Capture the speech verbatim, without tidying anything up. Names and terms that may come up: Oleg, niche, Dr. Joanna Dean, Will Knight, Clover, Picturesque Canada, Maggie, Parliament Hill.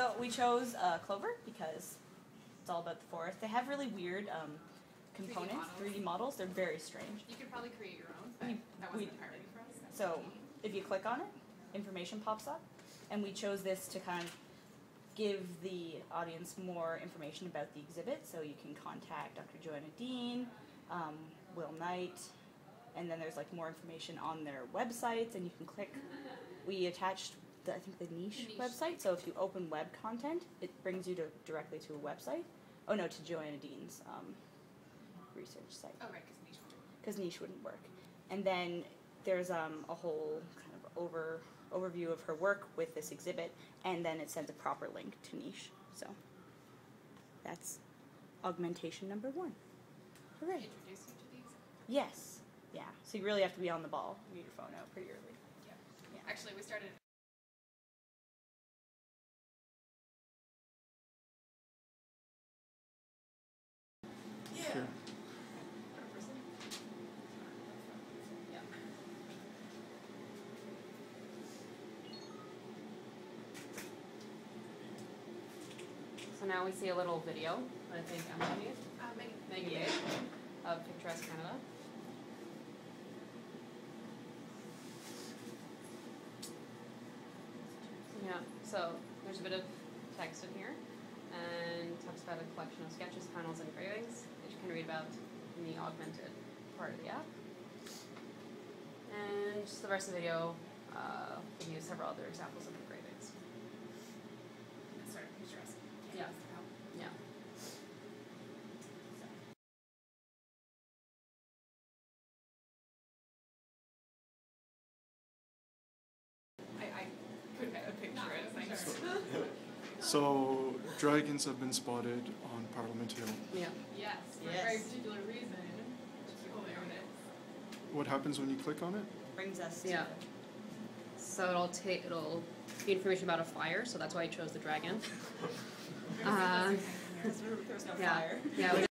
So we chose uh, Clover because it's all about the forest. They have really weird um, components, three D models. three D models. They're very strange. You could probably create your own, but that wasn't a priority for us. So if you click on it, information pops up, and we chose this to kind of give the audience more information about the exhibit, so you can contact Doctor Joanna Dean, um, Will Knight, and then there's like more information on their websites, and you can click. We attached the, I think the niche, the niche website, so if you open web content, it brings you to, directly to a website. Oh no, to Joanna Dean's um, research site. Oh right, because niche wouldn't work. Because niche wouldn't work. And then there's um, a whole kind of over overview of her work with this exhibit, and then it sends a proper link to niche. So that's augmentation number one. Hooray. Introduce you to the exhibit? Yes. Yeah. So you really have to be on the ball. You need your phone out pretty early. Yeah. yeah. Actually, we started... Sure. So now we see a little video that I think Emily made. Uh, Maggie. Maggie yeah. Of Picturesque Canada. Yeah, so there's a bit of text in here, and it talks about a collection of sketches, panels, and engravings. Can read about in the augmented part of the app. And just the rest of the video, uh, we can use several other examples of engravings. It's sort of picturesque. Yeah. Yeah. I, I couldn't get a picture of it. So, so dragons have been spotted on Parliament Hill. Yeah. Yes. For yes. a very particular reason. What happens when you click on it? Brings us. Yeah. So it'll take it'll be information about a fire. So that's why I chose the dragon. uh, there was no fire. Yeah. yeah